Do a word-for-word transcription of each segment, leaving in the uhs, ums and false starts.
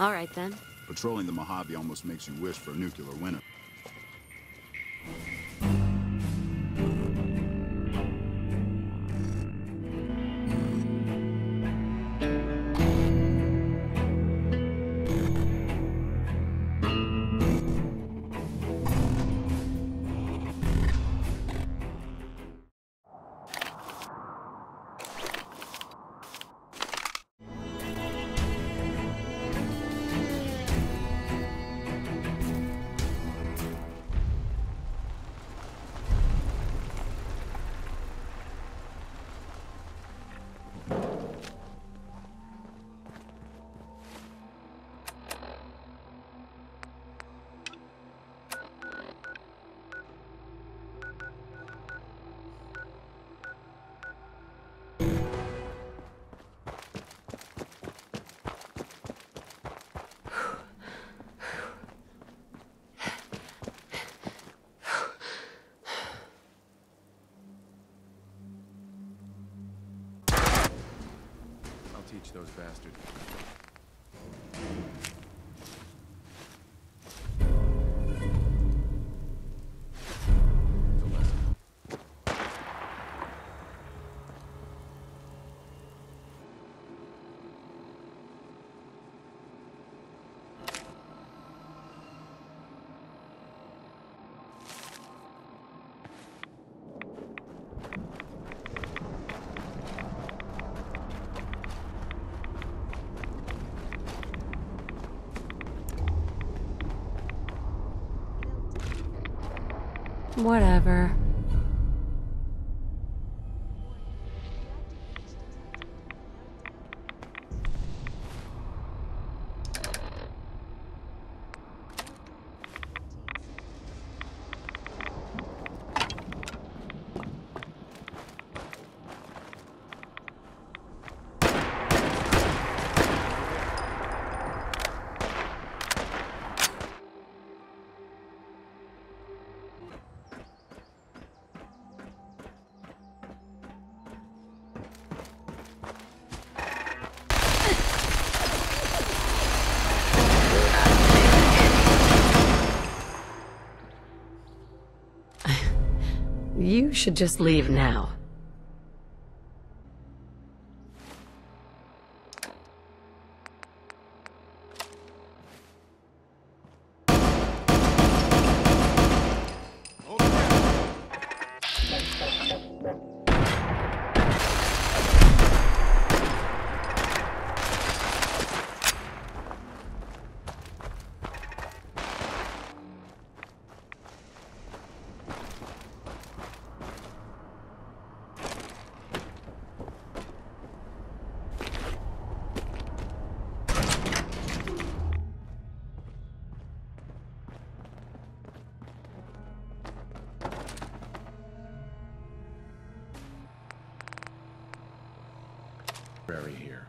All right, then. Patrolling the Mojave almost makes you wish for a nuclear winter. Teach those bastards. Whatever. You should just leave now. Here.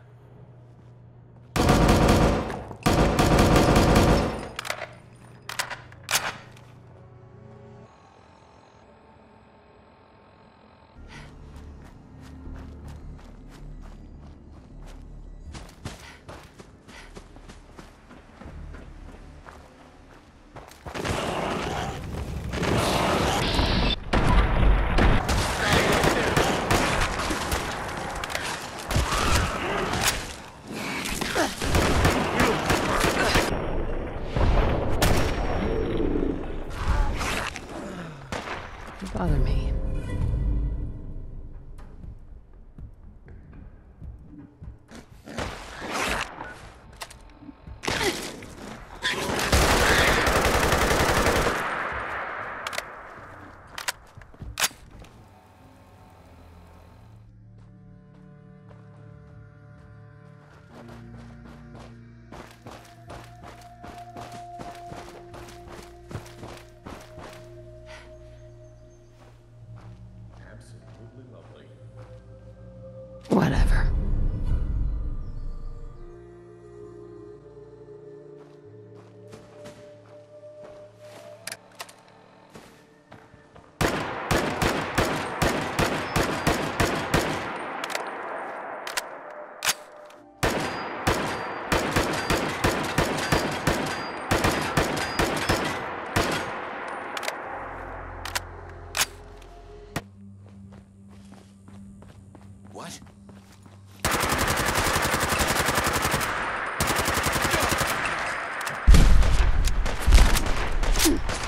Hmm.